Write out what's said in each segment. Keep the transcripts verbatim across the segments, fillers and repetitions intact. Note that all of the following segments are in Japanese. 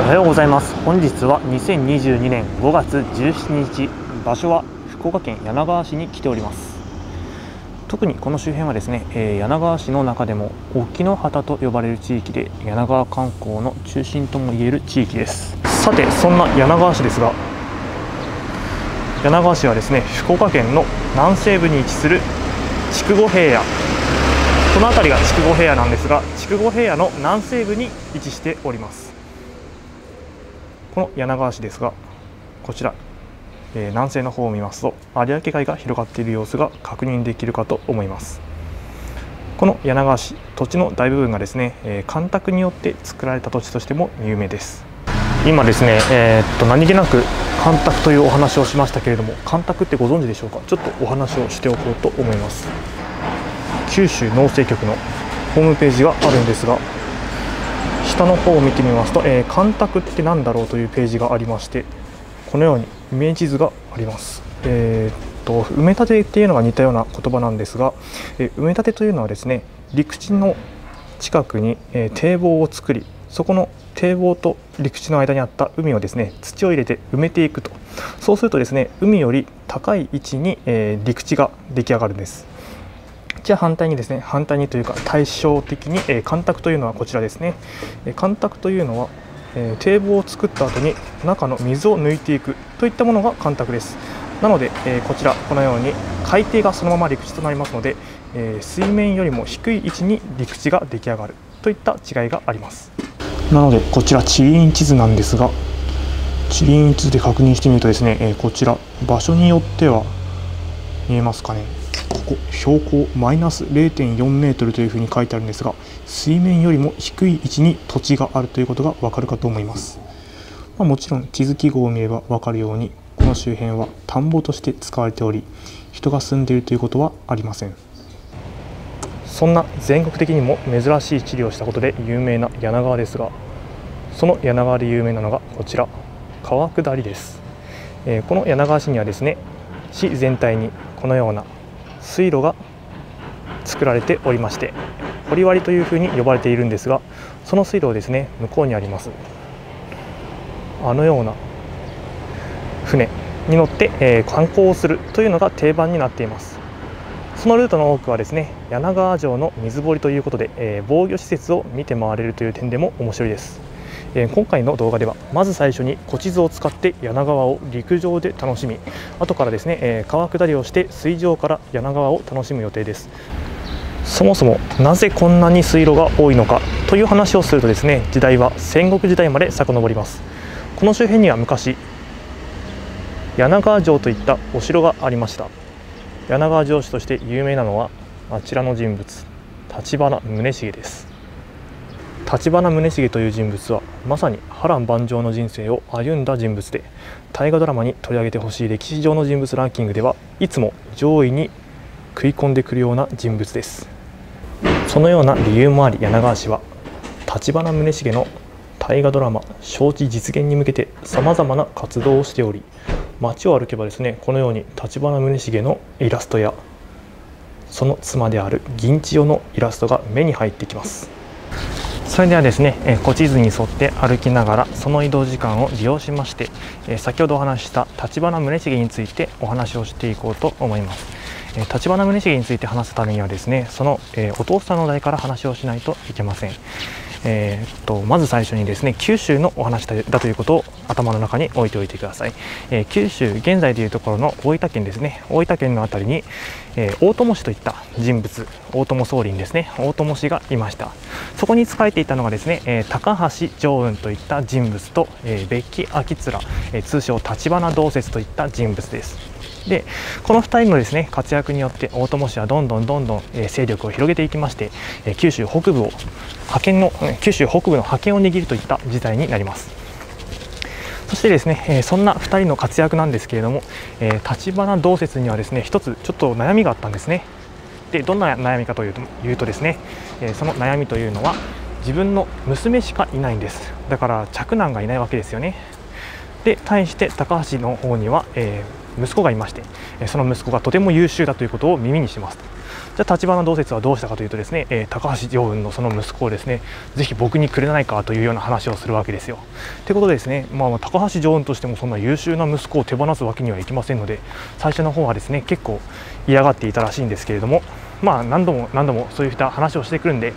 おはようございます。本日はにせんにじゅうにねんごがつじゅうしちにち、場所は福岡県柳川市に来ております。特にこの周辺はですね、えー、柳川市の中でも沖の畑と呼ばれる地域で、柳川観光の中心ともいえる地域です。さて、そんな柳川市ですが、柳川市はですね、福岡県の南西部に位置する筑後平野、この辺りが筑後平野なんですが、筑後平野の南西部に位置しております。この柳川市ですが、こちら、えー、南西の方を見ますと有明海が広がっている様子が確認できるかと思います。この柳川市、土地の大部分がですね、えー、干拓によって作られた土地としても有名です。今ですね、えー、っと何気なく干拓というお話をしましたけれども、干拓ってご存知でしょうか。ちょっとお話をしておこうと思います。九州農政局のホームページがあるんですが、下の方を見てみますと、えー、干拓って何だろうというページがありまして、このようにイメージ図があります。えー、っと埋め立てっていうのが似たような言葉なんですが、えー、埋め立てというのはですね、陸地の近くに、えー、堤防を作り、そこの堤防と陸地の間にあった海をですね、土を入れて埋めていくと。そうするとですね、海より高い位置に、えー、陸地が出来上がるんです。じゃあ反対にですね、反対にというか対照的に、えー、干拓というのはこちらですね。えー、干拓というのは、えー、堤防を作った後に中の水を抜いていくといったものが干拓です。なので、えー、こちら、このように海底がそのまま陸地となりますので、えー、水面よりも低い位置に陸地が出来上がるといった違いがあります。なのでこちら地理院地図なんですが、地理院地図で確認してみるとですね、えー、こちら場所によっては見えますかね、ここ標高マイナス れいてんよんメートルというふうに書いてあるんですが、水面よりも低い位置に土地があるということがわかるかと思います。まあ、もちろん地図記号を見ればわかるように、この周辺は田んぼとして使われており、人が住んでいるということはありません。そんな全国的にも珍しい地理をしたことで有名な柳川ですが、その柳川で有名なのがこちら、川下りです。えー、この柳川市にはですね、市全体にこのような水路が作られておりまして、堀割というふうに呼ばれているんですが、その水路をですね、向こうにありますあのような船に乗って、えー、観光をするというのが定番になっています。そのルートの多くはですね、柳川城の水堀ということで、えー、防御施設を見て回れるという点でも面白いです。えー、今回の動画では、まず最初に古地図を使って柳川を陸上で楽しみ、後からですね、えー、川下りをして水上から柳川を楽しむ予定です。そもそもなぜこんなに水路が多いのかという話をするとですね、時代は戦国時代まで遡ります。この周辺には昔柳川城といったお城がありました。柳川城主として有名なのはあちらの人物、橘宗茂です。橘宗茂という人物はまさに波乱万丈の人生を歩んだ人物で、大河ドラマに取り上げてほしい歴史上の人物ランキングではいつも上位に食い込んでくるような人物です。そのような理由もあり、柳川市は橘宗茂の大河ドラマ招致実現に向けてさまざまな活動をしており、街を歩けばですね、このように橘宗茂のイラストやその妻である銀千代のイラストが目に入ってきます。それではですね、えー、古地図に沿って歩きながら、その移動時間を利用しまして、えー、先ほどお話しした橘宗茂についてお話をしていこうと思います。えー、橘宗茂について話すためにはですね、その、えー、お父さんの代から話をしないといけません。えー、っとまず最初にですね、九州のお話だということを頭の中に置いておいてください。えー、九州、現在でいうところの大分県ですね、大分県の辺りに、えー、大友氏といった人物、大友宗麟ですね、大友氏がいました。そこに仕えていたのがですね、えー、高橋常雲といった人物と、えー、別城秋貫、えー、通称橘同節といった人物です。で、このふたりのですね、活躍によって大友氏はどんどんどんどん勢力を広げていきまして、九州北部を覇権の九州北部の覇権を握るといった事態になります。そしてですね、そんなふたりの活躍なんですけれども、橘同節にはですね、一つちょっと悩みがあったんですね。で、どんな悩みかというと、言うとですね、その悩みというのは自分の娘しかいないんです。だから嫡男がいないわけですよね。で、対して高橋の方には、えー息子がいまして、その息子がとても優秀だということを耳にします。じじゃあ橘道節はどうしたかというとですね、えー、高橋常雲のその息子をですねぜひ僕にくれないかというような話をするわけですよ。ということでですね、まあ、高橋常雲としてもそんな優秀な息子を手放すわけにはいきませんので、最初の方はですね結構嫌がっていたらしいんですけれども、まあ、何度も何度もそういった話をしてくるんで、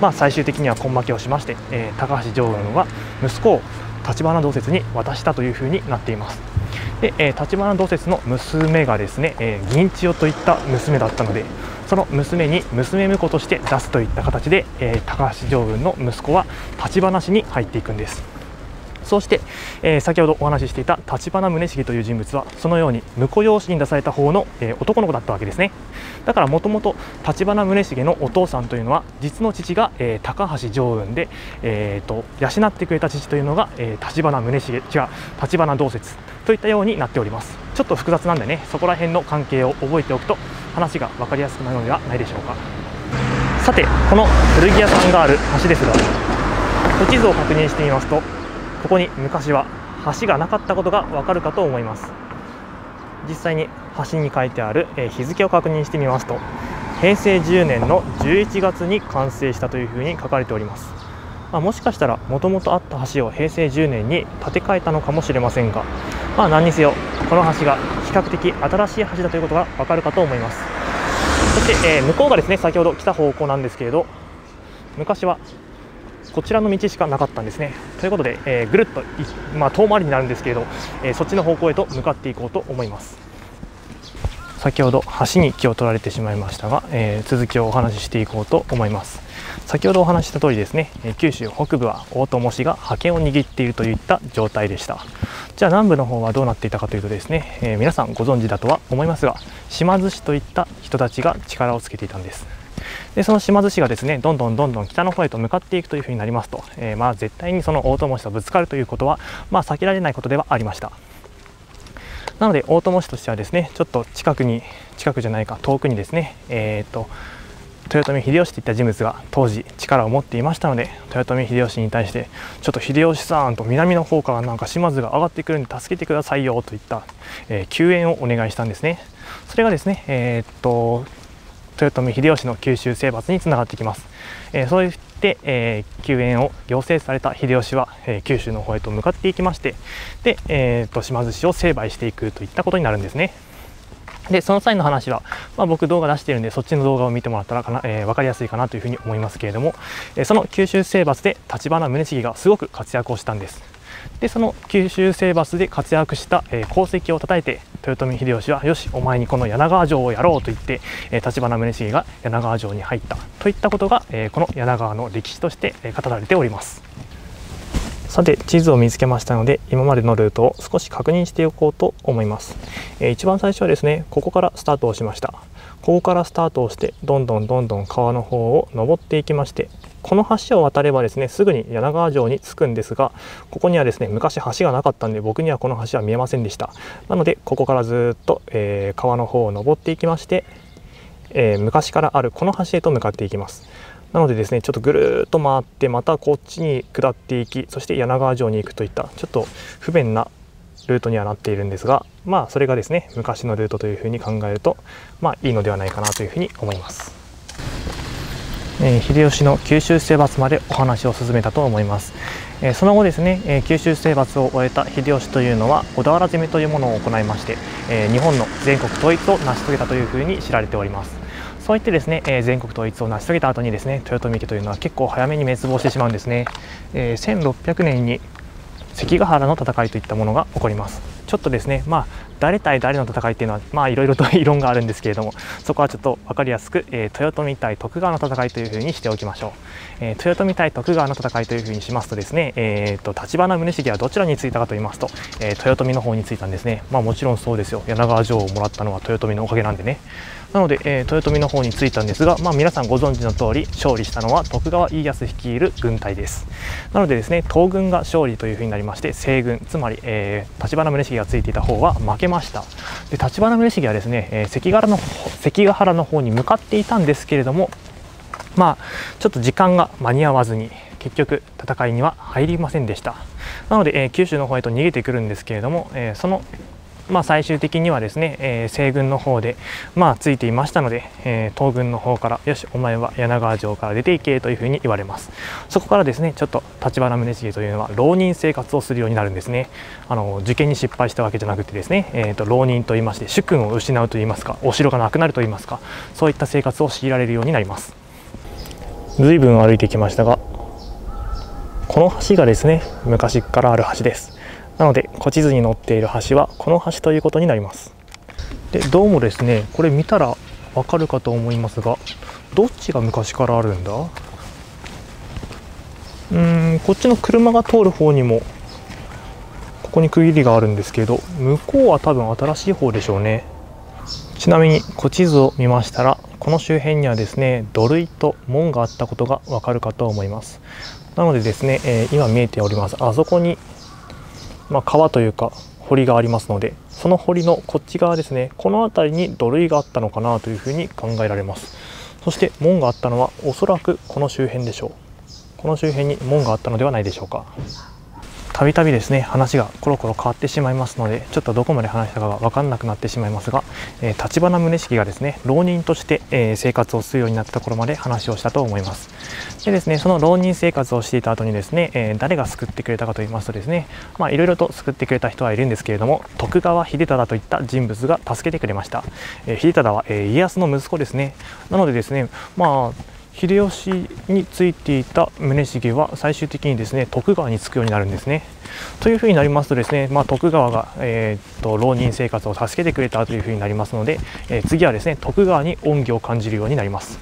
まあ、最終的には根負けをしまして、えー、高橋常雲は息子を橘道節に渡したというふうになっています。で、えー、橘道節の娘がですね、えー、銀千代といった娘だったので、その娘に娘婿として出すといった形で、えー、高橋常雲の息子は橘氏に入っていくんです。そして、えー、先ほどお話ししていた橘宗茂という人物はそのように婿養子に出された方の、えー、男の子だったわけですね。だからもともと橘宗茂のお父さんというのは実の父が、えー、高橋常雲で、えー、と養ってくれた父というのが、えー、橘宗茂違う橘道節といったようになっております。ちょっと複雑なんでね、そこら辺の関係を覚えておくと話が分かりやすくなるのではないでしょうか。さて、この古着屋さんがある橋ですが、地図を確認してみますと、ここに昔は橋がなかったことがわかるかと思います。実際に橋に書いてある日付を確認してみますと、へいせいじゅうねんのじゅういちがつに完成したというふうに書かれております。まあ、もしかしたらもともとあった橋をへいせいじゅうねんに建て替えたのかもしれませんが、まあ、何にせよこの橋が比較的新しい橋だということがわかるかと思います。そして、えー、向こうがですね先ほど来た方向なんですけれど、昔はこちらの道しかなかったんですね。ということで、えー、ぐるっと、まあ、遠回りになるんですけれど、えー、そっちの方向へと向かっていこうと思います。先ほど橋に気を取られてしまいましたが、えー、続きをお話ししていこうと思います。先ほどお話しした通りですね、九州北部は大友氏が覇権を握っているといった状態でした。じゃあ南部の方はどうなっていたかというとですね、えー、皆さんご存知だとは思いますが、島津氏といった人たちが力をつけていたんです。でその島津氏がですねどんどんどんどん北の方へと向かっていくというふうになりますと、えー、まあ絶対にその大友氏とぶつかるということは、まあ、避けられないことではありました。なので大友氏としてはですねちょっと近くに近くじゃないか遠くにですね、えー、っと豊臣秀吉といった人物が当時力を持っていましたので、豊臣秀吉に対してちょっと秀吉さんと南の方からなんか島津が上がってくるんで助けてくださいよといった、えー、救援をお願いしたんですね。それがですね、えー、っと豊臣秀吉の九州征伐につながってきます。えー、そういって、えー、救援を要請された秀吉は、えー、九州の方へと向かっていきまして、で、えー、と島津氏を成敗していくといったことになるんですね。でその際の話は、まあ、僕動画出しているんでそっちの動画を見てもらったらかな、えー、分かりやすいかなというふうに思いますけれども、えー、その九州征伐で橘宗茂がすごく活躍をしたんです。でその九州征伐で活躍した、えー、功績をたたえて豊臣秀吉はよしお前にこの柳川城をやろうと言って、えー、橘宗茂が柳川城に入ったといったことが、えー、この柳川の歴史として、えー、語られております。さて地図を見つけましたので今までのルートを少し確認しておこうと思います。えー、一番最初はですねここからスタートをしました。ここからスタートをしてどんどんどんどん川の方を登っていきまして、この橋を渡ればですねすぐに柳川城に着くんですが、ここにはですね昔橋がなかったんで僕にはこの橋は見えませんでした。なのでここからずっと、えー、川の方を登っていきまして、えー、昔からあるこの橋へと向かっていきます。なのでですねちょっとぐるーっと回ってまたこっちに下っていき、そして柳川城に行くといったちょっと不便なルートにはなっているんですが、まあそれがですね昔のルートというふうに考えるとまあいいのではないかなというふうに思います。えー、秀吉の九州征伐までお話を進めたと思います。えー、その後ですね、えー、九州征伐を終えた秀吉というのは小田原攻めというものを行いまして、えー、日本の全国統一を成し遂げたというふうに知られております。そういってですね、えー、全国統一を成し遂げた後にですね豊臣家というのは結構早めに滅亡してしまうんですね。えー、せんろっぴゃくねんに関ヶ原の戦いといったものが起こります。ちょっとですねまあ誰対誰の戦いっていうのはまあいろいろと異論があるんですけれども、そこはちょっと分かりやすく、えー、豊臣対徳川の戦いというふうにしておきましょう。えー、豊臣対徳川の戦いというふうにしますとですね、えー、と橘宗茂はどちらについたかと言いますと、えー、豊臣の方についたんですね。まあもちろんそうですよ、柳川城をもらったのは豊臣のおかげなんでね。なので、えー、豊臣の方についたんですが、まあ、皆さんご存知の通り勝利したのは徳川家康率いる軍隊です。なのでですね東軍が勝利というふうになりまして、西軍つまり、えー、橘宗茂がついていた方は負けました。で橘宗茂はですね、えー、関ヶ原の関ヶ原の方に向かっていたんですけれども、まあちょっと時間が間に合わずに結局戦いには入りませんでした。なので、えー、九州の方へと逃げてくるんですけれども、えー、そのまあ、最終的にはですね、えー、西軍の方で、まあ、ついていましたので、えー、東軍の方からよしお前は柳川城から出ていけというふうに言われます。そこからですねちょっと橘宗茂というのは浪人生活をするようになるんですね。あの受験に失敗したわけじゃなくてですね、えー、と浪人といいまして主君を失うといいますかお城がなくなるといいますかそういった生活を強いられるようになります。随分歩いてきましたがこの橋がですね昔からある橋です。なので、古地図に載っている橋はこの橋ということになります。で、どうもですね、これ見たらわかるかと思いますが、どっちが昔からあるんだ？うーん、こっちの車が通る方にもここに区切りがあるんですけど、向こうは多分新しい方でしょうね。ちなみに古地図を見ましたら、この周辺にはですね、土塁と門があったことがわかるかと思います。なのでですね、えー、今見えております。あそこにまあ川というか堀がありますのでその堀のこっち側ですねこの辺りに土塁があったのかなというふうに考えられます。そして門があったのはおそらくこの周辺でしょう。この周辺に門があったのではないでしょうか。たびたびですね話がコロコロ変わってしまいますのでちょっとどこまで話したかが分かんなくなってしまいますが、えー、橘宗茂がですね浪人として、えー、生活をするようになったところまで話をしたと思います。でですねその浪人生活をしていた後にですね、えー、誰が救ってくれたかと言いますとですねまあいろいろと救ってくれた人はいるんですけれども徳川秀忠といった人物が助けてくれました。えー、秀忠は、えー、家康の息子ですね。なのでですねまあ秀吉についていた宗茂は最終的にですね徳川につくようになるんですね。というふうになりますとですね、まあ、徳川が、えー、っと浪人生活を助けてくれたというふうになりますので、えー、次はですね徳川に恩義を感じるようになります。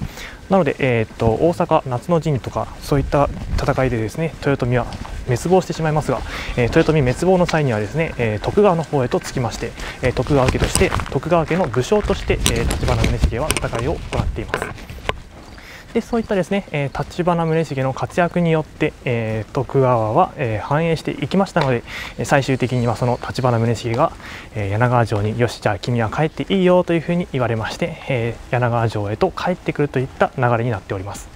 なので、えー、っと大阪夏の陣とかそういった戦いでですね豊臣は滅亡してしまいますが、えー、豊臣滅亡の際にはですね、えー、徳川の方へとつきまして、えー、徳川家として徳川家の武将として橘宗茂は戦いを行っています。でそういったですね、えー、橘宗茂の活躍によって、えー、徳川は、えー、繁栄していきましたので最終的にはその橘宗茂が、えー、柳川城によしじゃあ君は帰っていいよというふうに言われまして、えー、柳川城へと帰ってくるといった流れになっております。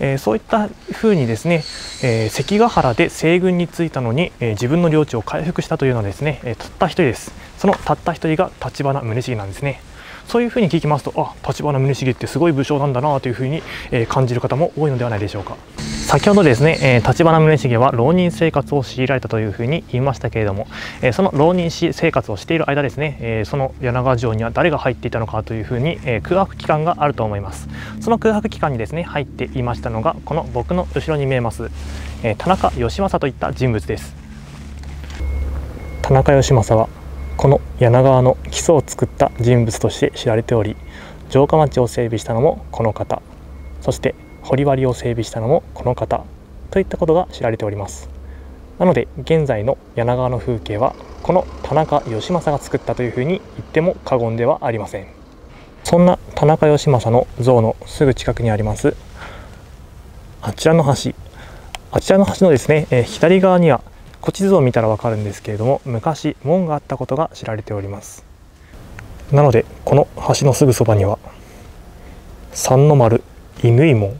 えー、そういったふうにですね、えー、関ヶ原で西軍についたのに、えー、自分の領地を回復したというのはですね、えー、たった一人です。そのたった一人が橘宗茂なんですね。そういうふうに聞きますと、あ、橘宗茂ってすごい武将なんだなというふうに、えー、感じる方も多いのではないでしょうか。先ほどですね、橘宗茂は浪人生活を強いられたというふうに言いましたけれども、えー、その浪人生活をしている間ですね、えー、その柳川城には誰が入っていたのかというふうに、えー、空白期間があると思います。その空白期間にですね、入っていましたのがこの僕の後ろに見えます、えー、田中義政といった人物です。田中義政はこの柳川の基礎を作った人物として知られており、城下町を整備したのもこの方、そして堀割を整備したのもこの方といったことが知られております。なので現在の柳川の風景はこの田中義政が作ったというふうに言っても過言ではありません。そんな田中義政の像のすぐ近くにありますあちらの橋、あちらの橋のですね、えー、左側には古地図を見たらわかるんですけれども昔門があったことが知られております。なのでこの橋のすぐそばには三の丸乾門、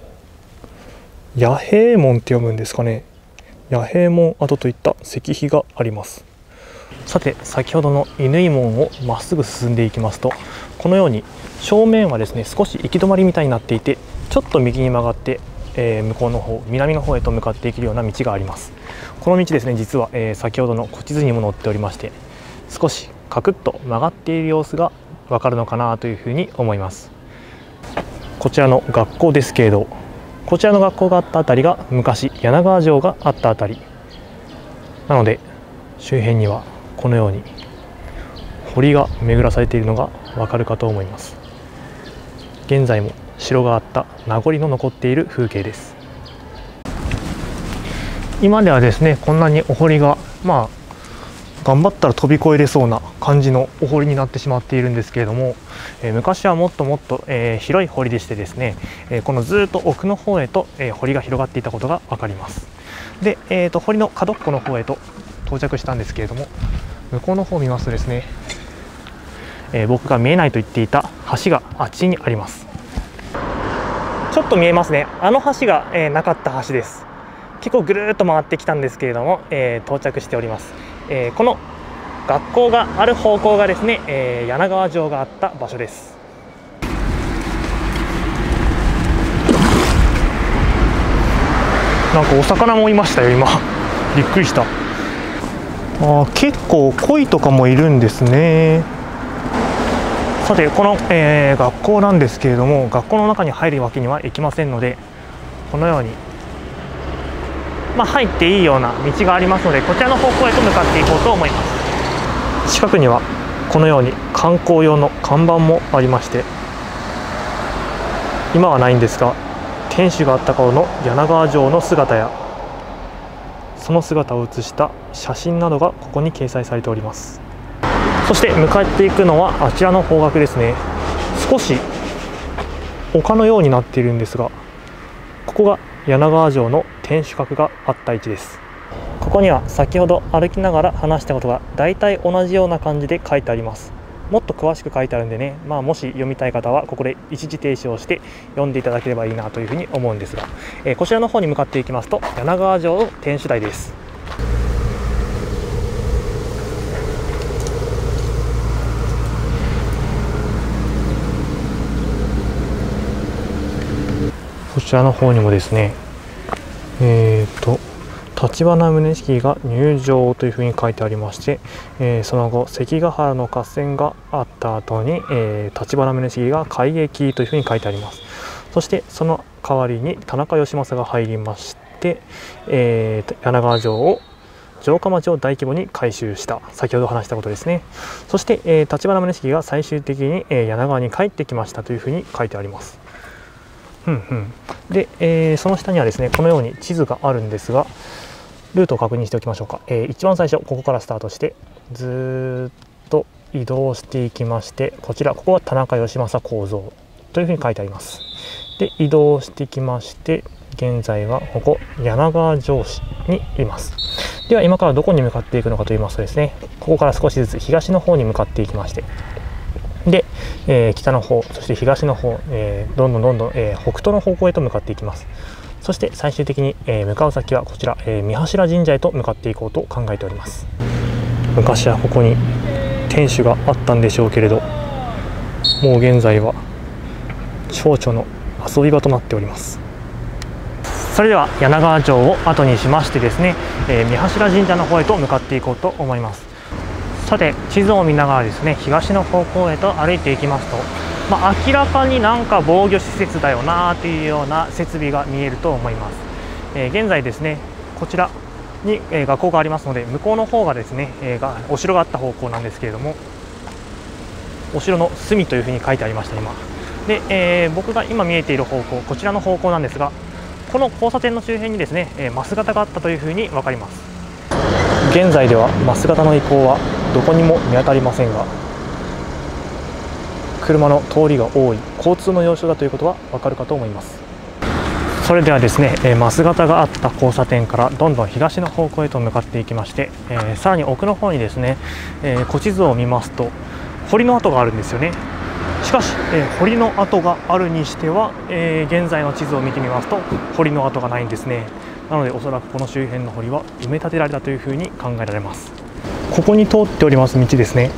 弥平門って読むんですかね、弥平門跡といった石碑があります。さて先ほどの乾門をまっすぐ進んでいきますとこのように正面はですね少し行き止まりみたいになっていてちょっと右に曲がってえ向こうの方南の方へと向かっていけるような道があります。この道ですね実は、えー、先ほどの古地図にも載っておりまして少しカクッと曲がっている様子がわかるのかなというふうに思います。こちらの学校ですけれどこちらの学校があった辺りが昔柳川城があった辺りなので周辺にはこのように堀が巡らされているのがわかるかと思います。現在も城があった名残の残っている風景です。今ではですねこんなにお堀がまあ頑張ったら飛び越えれそうな感じのお堀になってしまっているんですけれども、えー、昔はもっともっと、えー、広い堀でしてですね、えー、このずっと奥の方へと、えー、堀が広がっていたことが分かります。で、えー、と堀の角っこの方へと到着したんですけれども向こうの方を見ますとですね、えー、僕が見えないと言っていた橋があっちにあります。ちょっと見えますね。あの橋が、えー、なかった橋です。結構ぐるーっと回ってきたんですけれども、えー、到着しております。えー、この学校がある方向がですね、えー、柳川城があった場所です。なんかお魚もいましたよ今びっくりした。あー、結構鯉とかもいるんですね。さてこの、えー、学校なんですけれども、学校の中に入るわけにはいきませんので、このように、まあ、入っていいような道がありますので、こちらの方向へと向かっていこうと思います。近くにはこのように観光用の看板もありまして、今はないんですが、天守があった頃の柳川城の姿やその姿を写した写真などがここに掲載されております。そして向かっていくのはあちらの方角ですね。少し丘のようになっているんですが、ここが柳川城の天守閣があった位置です。ここには先ほど歩きながら話したことが大体同じような感じで書いてあります。もっと詳しく書いてあるんでね、まあ、もし読みたい方はここで一時停止をして読んでいただければいいなというふうに思うんですが、えー、こちらの方に向かっていきますと柳川城の天守台です。こちらの方にもですね、えーと、橘宗茂が入城というふうに書いてありまして、えー、その後関ヶ原の合戦があった後に、えー、橘宗茂が改易というふうに書いてあります。そしてその代わりに田中義政が入りまして、えー、柳川城を城下町を大規模に改修した、先ほど話したことですね。そして、えー、橘宗茂が最終的に、えー、柳川に帰ってきましたというふうに書いてあります。うんうん、で、えー、その下にはですね、このように地図があるんですが、ルートを確認しておきましょうか。えー、一番最初、ここからスタートしてずっと移動していきまして、こちら、ここは田中義政構造というふうに書いてあります。で、移動してきまして、現在はここ柳川城市にいます。では今からどこに向かっていくのかと言いますとですね、ここから少しずつ東の方に向かっていきまして、で、えー、北の方、そして東の方、えー、どんどんどんどん、えー、北東の方向へと向かっていきます。そして最終的に、えー、向かう先はこちら、えー、三柱神社へと向かっていこうと考えております。昔はここに天守があったんでしょうけれど、もう現在は蝶々の遊び場となっております。それでは柳川城を後にしましてですね、えー、三柱神社の方へと向かっていこうと思います。さて地図を見ながらですね、東の方向へと歩いていきますと、まあ、明らかになんか防御施設だよなというような設備が見えると思います。えー、現在ですね、こちらに、えー、学校がありますので、向こうの方がですね、えー、がお城があった方向なんですけれども、お城の隅というふうに書いてありました今で、えー、僕が今見えている方向、こちらの方向なんですが、この交差点の周辺にですね、えー、マス型があったというふうに分かります。現在ではマス型の遺構はどこにも見当たりませんが、車の通りが多い交通の要所だということはわかるかと思います。それではですね、マス型があった交差点からどんどん東の方向へと向かっていきまして、えー、さらに奥の方にですね、えー、古地図を見ますと堀の跡があるんですよね。しかし、えー、堀の跡があるにしては、えー、現在の地図を見てみますと堀の跡がないんですね。なのでおそらくこの周辺の堀は埋め立てられたというふうに考えられます。ここに通っております道ですね。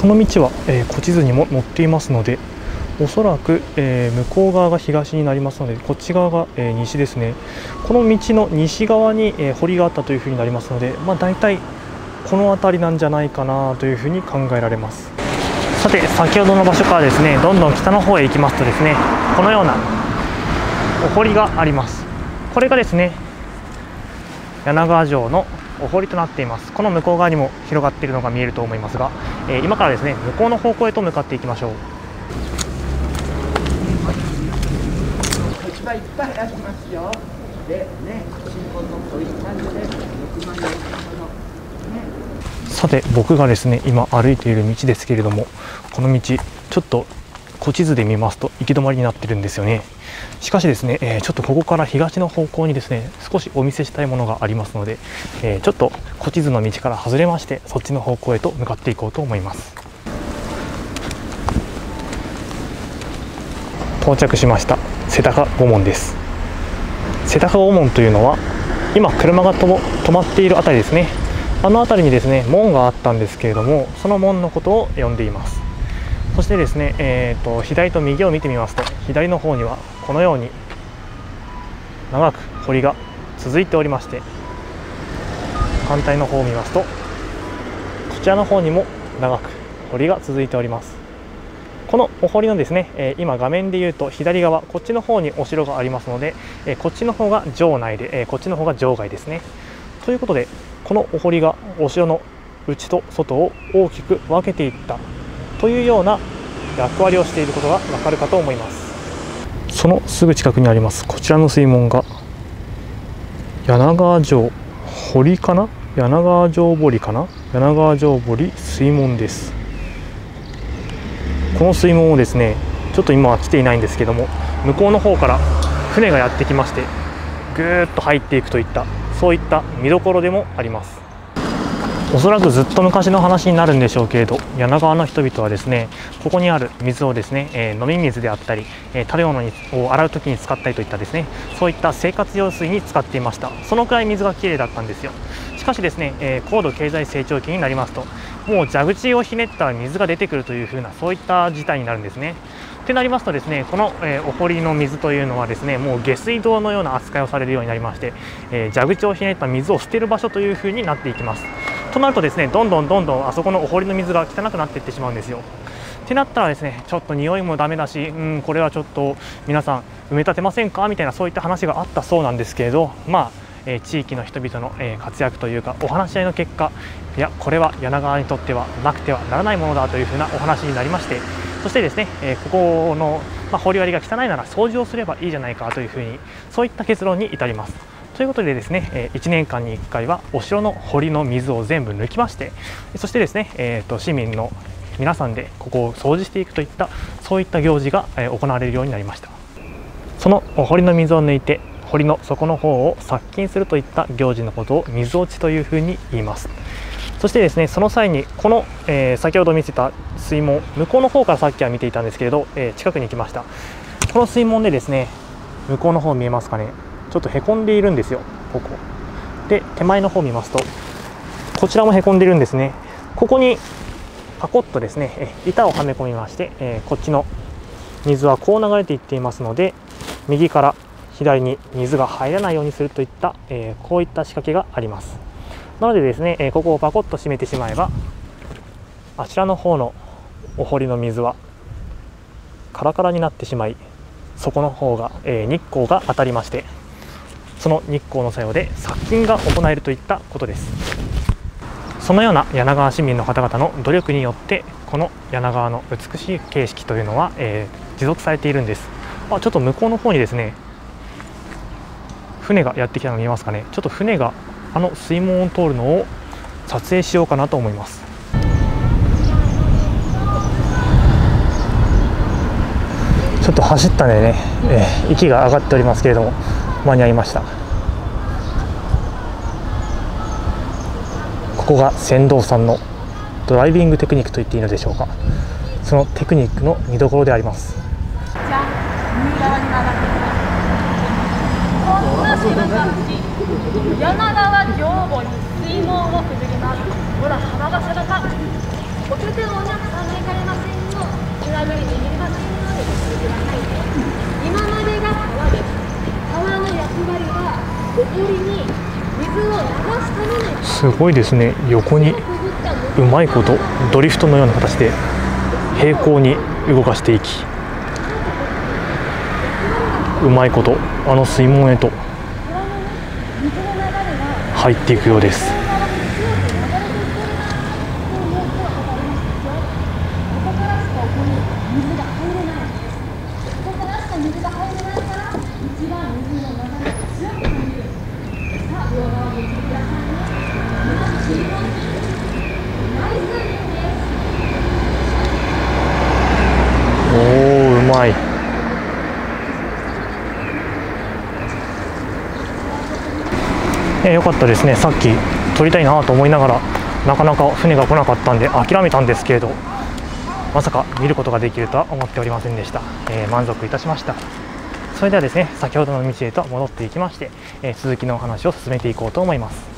この道は、えー、古地図にも載っていますので、おそらく、えー、向こう側が東になりますので、こっち側が、えー、西ですね。この道の西側に、えー、堀があったというふうになりますので、まあ、大体この辺りなんじゃないかなというふうに考えられます。さて先ほどの場所からですね、どんどん北の方へ行きますとですね、このようなお堀があります。これがですね、柳川城のお堀となっています。この向こう側にも広がっているのが見えると思いますが、えー、今からですね、向こうの方向へと向かっていきましょう。さて僕がですね、今歩いている道ですけれども、この道ちょっと古地図で見ますと行き止まりになってるんですよね。しかしですね、えー、ちょっとここから東の方向にですね、少しお見せしたいものがありますので、えー、ちょっと古地図の道から外れまして、そっちの方向へと向かっていこうと思います。到着しました。瀬高御門です。瀬高御門というのは今車がとも止まっているあたりですね。あの辺りにですね門があったんですけれども、その門のことを呼んでいます。そしてですね、えー、と左と右を見てみますと、左の方にはこのように長く堀が続いておりまして、反対の方を見ますとこちらの方にも長く堀が続いております。このお堀のですね、えー、今画面でいうと左側、こっちの方にお城がありますので、えー、こっちの方が城内で、えー、こっちの方が城外ですね。ということで、このお堀がお城の内と外を大きく分けていったというような役割をしていることが分かるかと思います。そのすぐ近くにありますこちらの水門が柳川城堀かな、柳川城堀かな、柳川城堀水門です。この水門をですね、ちょっと今は来ていないんですけども、向こうの方から船がやってきましてぐーっと入っていくといった、そういった見どころでもあります。おそらくずっと昔の話になるんでしょうけれど、柳川の人々はですね、ここにある水をですね、えー、飲み水であったり、えー、食べ物を洗うときに使ったりといったですね、そういった生活用水に使っていました。そのくらい水がきれいだったんですよ。しかしですね、えー、高度経済成長期になりますと、もう蛇口をひねったら水が出てくるというふうな、そういった事態になるんですね。ってなりますとですね、この、えー、お堀の水というのはですね、もう下水道のような扱いをされるようになりまして、えー、蛇口をひねった水を捨てる場所というふうになっていきます。となるとですね、どんどんどんどんあそこのお堀の水が汚くなっていってしまうんですよ。ってなったらですね、ちょっと匂いもダメだし、うん、これはちょっと皆さん埋め立てませんかみたいな、そういった話があったそうなんですけれど、まあ、えー、地域の人々の、えー、活躍というかお話し合いの結果、いや、これは柳川にとってはなくてはならないものだというふうなお話になりまして、そしてですね、えー、ここの、まあ、堀割りが汚いなら掃除をすればいいじゃないかというふうに、そういった結論に至ります。ということでですね、いちねんかんにいっかいはお城の堀の水を全部抜きまして、そしてですね、えー、と市民の皆さんでここを掃除していくといった、そういった行事が行われるようになりました。その堀の水を抜いて堀の底の方を殺菌するといった行事のことを水落ちというふうに言います。そしてですね、その際にこの、えー、先ほど見せた水門、向こうの方からさっきは見ていたんですけれど、えー、近くに来ました。この水門でですね、向こうの方見えますかね、ちょっとへこんでいるんですよ、ここで。手前の方を見ますとこちらもへこんでいるんですね。ここにパコッとですね、板をはめ込みまして、えー、こっちの水はこう流れていっていますので、右から左に水が入らないようにするといった、えー、こういった仕掛けがあります。なのでですね、えー、ここをパコッと閉めてしまえば、あちらの方のお堀の水はカラカラになってしまい、そこの方が、えー、日光が当たりまして、その日光の作用で殺菌が行えるといったことです。そのような柳川市民の方々の努力によって、この柳川の美しい景色というのは、えー、持続されているんです。あ、ちょっと向こうの方にですね、船がやってきたの見えますかね。ちょっと船があの水門を通るのを撮影しようかなと思います。ちょっと走ったんでね、えー、息が上がっておりますけれども、間に合いました。ここが船頭さんのドライビングテクニックと言っていいのでしょうか、そのテクニックの見どころであります。すごいですね、横にうまいことドリフトのような形で平行に動かしていき、うまいことあの水門へと入っていくようです。えー、よかったですね。さっき撮りたいなと思いながら、なかなか船が来なかったんで諦めたんですけれど、まさか見ることができるとは思っておりませんでした。えー、満足いたしました。それではですね、先ほどの道へと戻っていきまして、えー、続きのお話を進めていこうと思います。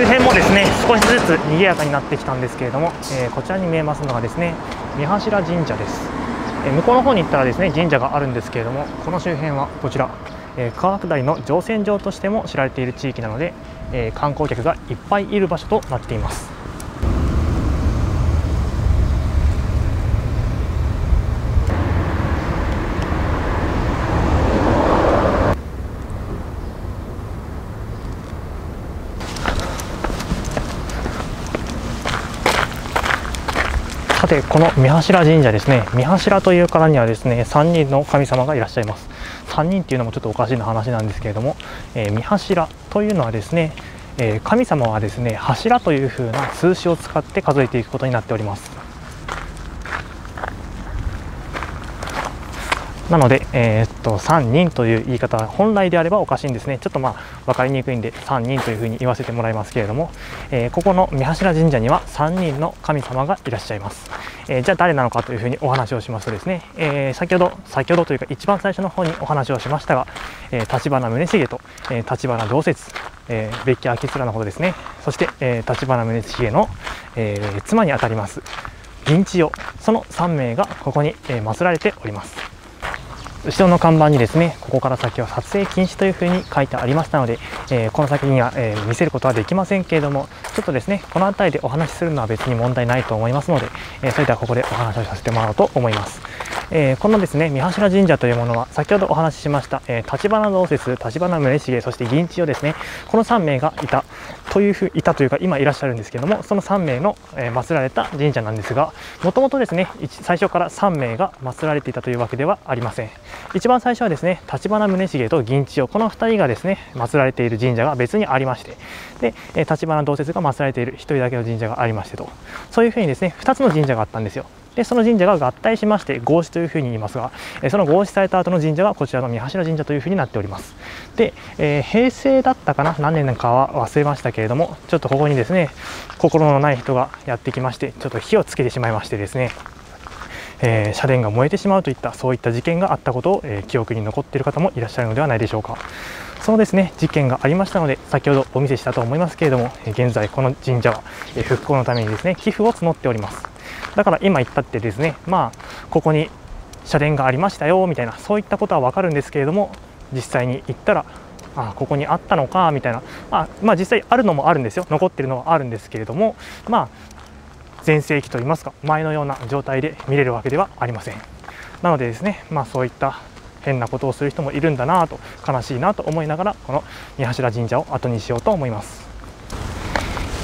周辺もですね少しずつ賑やかになってきたんですけれども、えー、こちらに見えますのがですね三柱神社です、えー、向こうの方に行ったらですね神社があるんですけれども、この周辺はこちら、えー、川下りの乗船場としても知られている地域なので、えー、観光客がいっぱいいる場所となっています。さて、この三柱神社ですね、三柱という方にはですねさんにんの神様がいらっしゃいます。さんにんっていうのもちょっとおかしいな話なんですけれども、えー、三柱というのはですね、えー、神様はですね柱という風な数字を使って数えていくことになっております。なので、えー、っとさんにんという言い方本来であればおかしいんですね。ちょっとまあ分かりにくいんでさんにんというふうに言わせてもらいますけれども、えー、ここの三柱神社にはさんにんの神様がいらっしゃいます、えー、じゃあ誰なのかというふうにお話をしますとですね、えー、先ほど先ほどというか一番最初の方にお話をしましたが、えー、橘宗茂と、えー、橘上節、えー、別家明面のことですね。そして、えー、橘宗茂の、えー、妻にあたります銀千代、そのさんめいがここに、えー、祀られております。後ろの看板にですね、ここから先は撮影禁止というふうに書いてありましたので、えー、この先には、えー、見せることはできませんけれども、ちょっとですね、この辺りでお話しするのは別に問題ないと思いますので、えー、それではここでお話をさせてもらおうと思います。えー、このですね、三柱神社というものは、先ほどお話ししました、えー、橘上節、橘宗茂、そして銀千代ですね、このさんめいがいたというふう、いたというか、今いらっしゃるんですけれども、そのさんめいの、えー、祀られた神社なんですが、もともとですね、最初からさんめいが祀られていたというわけではありません。一番最初はですね、橘宗茂と銀千代、このふたりがですね、祀られている神社が別にありまして、で、橘同節が祀られているひとりだけの神社がありましてと、そういうふうにですね、ふたつの神社があったんですよ。で、その神社が合体しまして、合祀というふうに言いますが、その合祀された後の神社がこちらの三柱神社というふうになっております。で、えー、平成だったかな、何年なのかは忘れましたけれども、ちょっとここにですね、心のない人がやってきまして、ちょっと火をつけてしまいましてですね、えー、社殿が燃えてしまうといったそういった事件があったことを、えー、記憶に残っている方もいらっしゃるのではないでしょうか。そのですね事件がありましたので、先ほどお見せしたと思いますけれども、えー、現在この神社は、えー、復興のためにですね寄付を募っております。だから今言ったってですね、まあここに社殿がありましたよみたいなそういったことはわかるんですけれども、実際に行ったらあここにあったのかみたいな、あまあ実際あるのもあるんですよ、残っているのはあるんですけれども、まあ全盛期といいますか、前のような状態で見れるわけではありません。なのでですね、まあ、そういった変なことをする人もいるんだなぁと、悲しいなと思いながら、この三柱神社を後にしようと思います。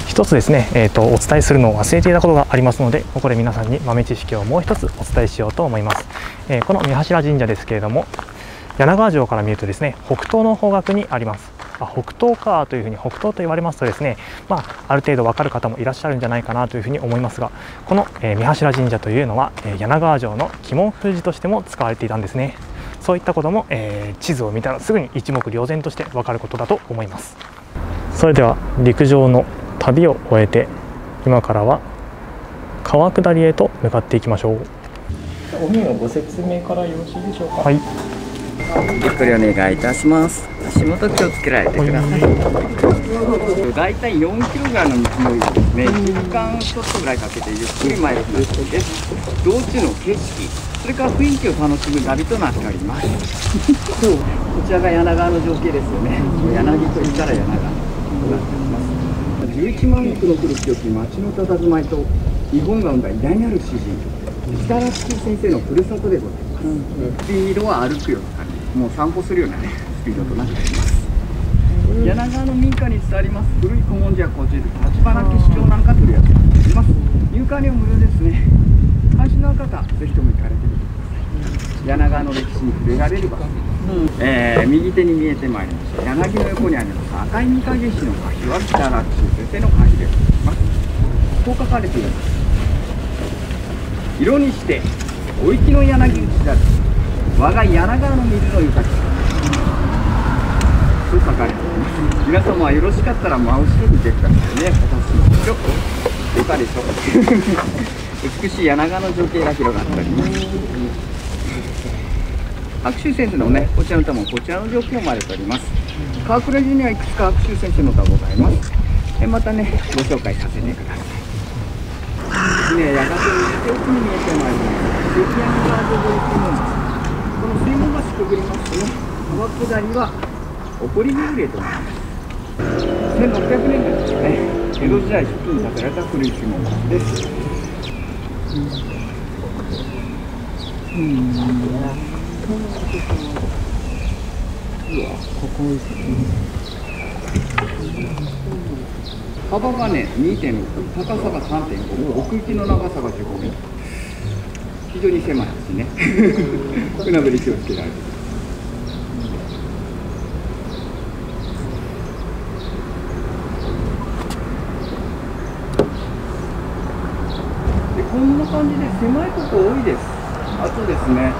一つですね、えーと、お伝えするのを忘れていたことがありますので、ここで皆さんに豆知識をもう一つお伝えしようと思います。えー、この三柱神社ですけれども、柳川城から見るとですね、北東の方角にあります。あ北東かというふうに北東と言われますとですね、まあ、ある程度わかる方もいらっしゃるんじゃないかなというふうに思いますが、この、えー、三柱神社というのは、えー、柳川城の鬼門封じとしても使われていたんですね。そういったことも、えー、地図を見たらすぐに一目瞭然としてわかることだと思います。それでは陸上の旅を終えて、今からは川下りへと向かっていきましょう。おみのご説明からよろしいでしょうか。はい、ゆっくりお願いいたします。足元気をつけられてください。だいたいよんキロぐらいの道のりですね。いっぷんかんちょっとぐらいかけてゆっくり前を進んでいです。道中の景色、それから雰囲気を楽しむ旅となっております。こちらが柳川の情景ですよね。柳と言ったら柳川となっております。じゅういちまん区の古き良き町の佇まいと日本が生んだ偉大なる詩人、石田楽久先生のふるさとでございます。スピードは歩くような感じ。もう散歩するような、ね、スピードとなっております。柳川の民家に伝わります古い古文字や古地図、橘家市長なんかというやつがあります。入館料無料ですね。関心のある方、ぜひとも行かれてみてください。柳川の歴史に触れられる場所です、うん、えー。右手に見えてまいりました。柳の横にあります赤い御影石の碑は北楽久先生の碑でございます。こう書かれています。色にしてお粋の柳打ちである。我が柳川の水の豊かさと書かれています。皆様はよろしかったら真後ろ見てくださいね。私の後ろいかでしょう美しい柳川の情景が広がっております。白秋先生のね、こちらの歌もこちらの情景を生まれております。川倉寺にはいくつか白秋先生の歌がございます。えまたねご紹介させてください。ねやがて奥に見えてまいります関山川上行きのこの水門橋くぐりますとね、川下りは起り巡れとなります。せんろっぴゃくねんだいですね、江戸時代初期に建てられた古い水門橋です。うんうんうわ、ここですね。幅がね にてんろく、高さが さんてんご、奥行きの長さが じゅうごメートル、非常に狭いですね。船ぶり気をつけられる。でこんな感じで狭いとこ多いです。あとですね、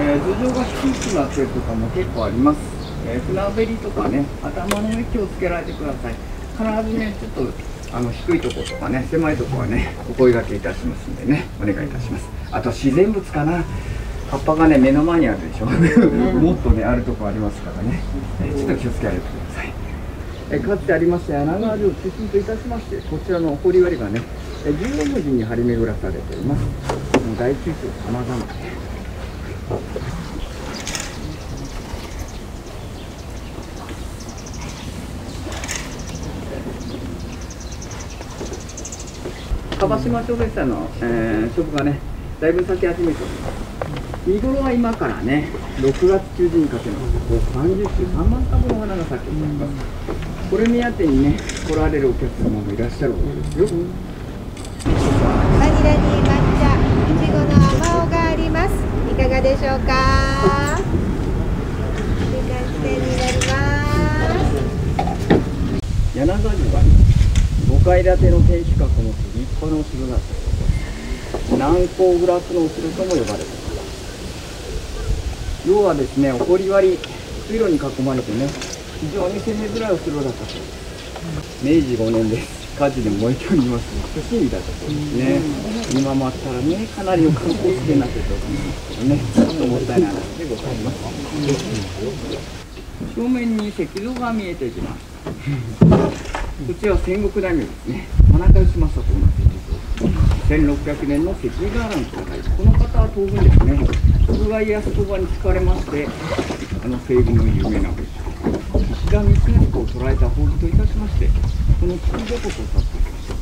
えー、頭上が低くなってるとかも結構あります。えー、船べりとかね、頭の上気をつけられてください。必ずね、ちょっとあの低いところとかね、狭いところはね、お声がけいたしますんでね、お願いいたします。あと自然物かな、葉っぱがね、目の前にあるでしょ。もっとね、あるところありますからね、えー、ちょっと気をつけられてください。えー、かつてありました柳川城を中心といたしまして、こちらの掘り割りがね、えー、縦横無尽に張り巡らされています。もう大中小様々ですね。椛島消防車の、えー、ショップがね、だいぶ咲き始めております。見頃は今からね、ろくがつちゅうじゅんにかけまして、さんじゅっしゅさんまんかぶの花が咲いております。これ目当てにね、来られるお客様もいらっしゃるわけですよ。バニラに抹茶、いちごの甘おがあります。いかがでしょうか。柳川城がごかいだての天守閣を持つ立派なお城なんです。難攻不落のお城とも呼ばれています。要はですね、お堀割り、水路に囲まれてね、非常に攻めづらいお城だったそうです。めいじごねんです。火事で燃えております。伏見だったそうですね。今もあったらね、かなりの観光地になっていると思いますけどね、ちょっともったいない話でございます。正面に石像が見えてきます。こちらは戦国大名ですね。田中義政と同じです。せんろっぴゃくねんの関ヶ原の戦い。この方は東軍ですね。徳川家康公に使われまして、あの西軍の有名な武将、岸田三成を捕らえた法事といたしまして、この築城国を立っていました。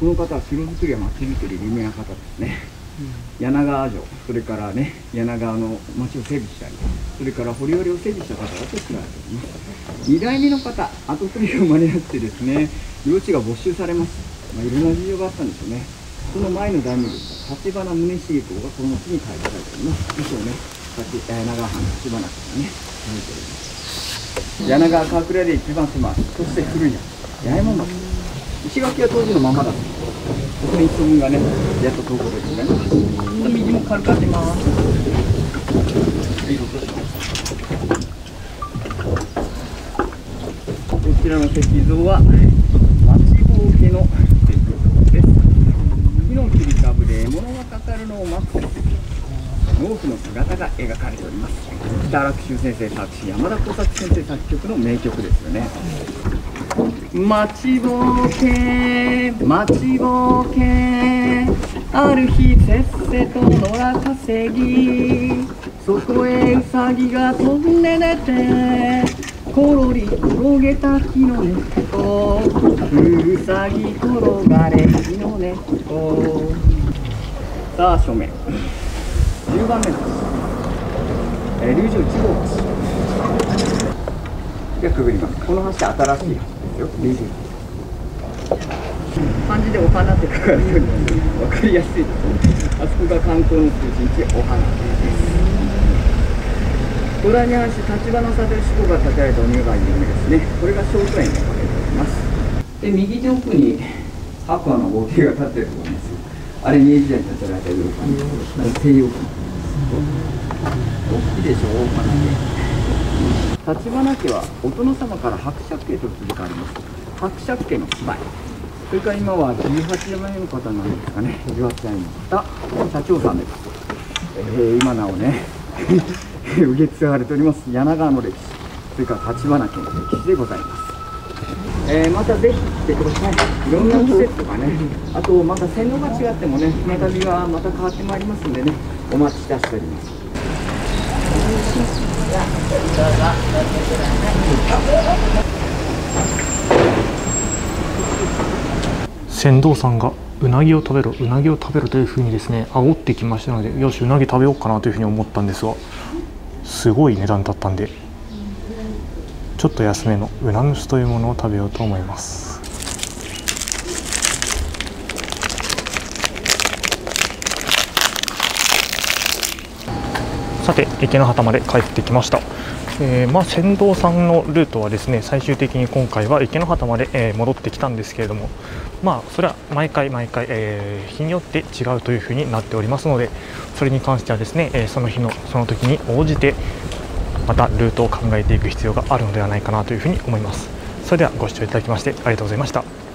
この方は城造りや町づくり有名な方ですね。うん、柳川城、それからね、柳川の町を整備したり、それから堀割を整備した方だと知られております。にだいめの方、後継ぎを生まれなくてですね、領地が没収されます。まあ、いろんな事情があったんですよね。その前の大名でした橘宗茂公がこの地に返されております。以上ね、柳川藩の橘公がね、生まれております。柳川川下りで一番狭い、そして古い八重門町。石垣は当時のままだった。ここに一文がね、やっと東京でございます。右も軽く当てます。こちらの石像は、町奉家の石像です。木の切り株で獲物が語るのを待つ。農夫の姿が描かれております。北原久先生作詞、山田耕作先生作曲の名曲ですよね。町ぼうけ、町ぼうけ、ある日せっせと野良稼ぎ、そこへうさぎが飛んで出て、ころり転げた木の根っこ、うさぎ転がれ木の根っこ。さあ正面じゅうばんめです。えー、龍城いちごう橋、じゃあくぐります。この橋は新しい橋漢字でお花って書かれてるので分かりやすいです。あそこが観光の中心地、お花です。ご覧に反し、立花里義公が建てられたお庭が有名ですね。これが正倉院に置かれております。で、右上部に白亜の豪邸が建ってると思います。あれ、明治時代に建てられた洋館です。西洋館です。大きいでしょ、大花ね。立花家はお殿様から伯爵家と続かれます。伯爵家の姉妹、それから今はじゅうはちだいめの方なんですかね、じゅうはちだいめの方、社長さんです。えー、今なおね、受け継がれております、柳川の歴史、それから立花家の歴史でございます。えー、またぜひ来てください。いろんな季節とかね、あとまた線路が違ってもね、船旅がまた変わってまいりますんでね、お待ちいたしております。船頭さんがうなぎを食べろ、うなぎを食べろというふうにですね、煽ってきましたので、よし、うなぎ食べようかなというふうに思ったんですが、すごい値段だったんで、ちょっと安めのうな蒸しというものを食べようと思います。さて、池の端まで帰ってきました。えーまあ、船頭さんのルートはですね、最終的に今回は池の端まで、えー、戻ってきたんですけれども、まあ、それは毎回毎回、えー、日によって違うというふうになっておりますので、それに関してはですね、えー、その日のその時に応じてまたルートを考えていく必要があるのではないかなというふうに思います。それではご視聴いただきましてありがとうございました。